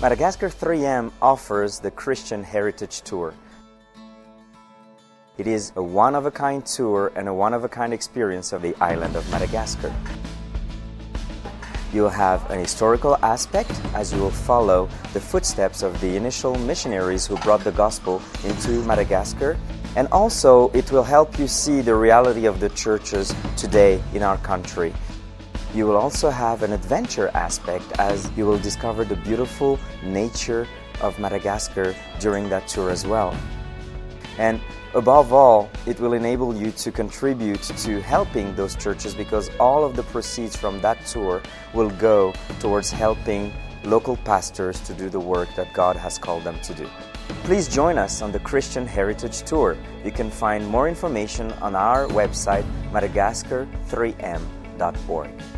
Madagascar 3M offers the Christian Heritage Tour. It is a one-of-a-kind tour and a one-of-a-kind experience of the island of Madagascar. You'll have an historical aspect as you will follow the footsteps of the initial missionaries who brought the gospel into Madagascar, and also it will help you see the reality of the churches today in our country. You will also have an adventure aspect as you will discover the beautiful nature of Madagascar during that tour as well. And above all, it will enable you to contribute to helping those churches, because all of the proceeds from that tour will go towards helping local pastors to do the work that God has called them to do. Please join us on the Christian Heritage Tour. You can find more information on our website, madagascar3m.org.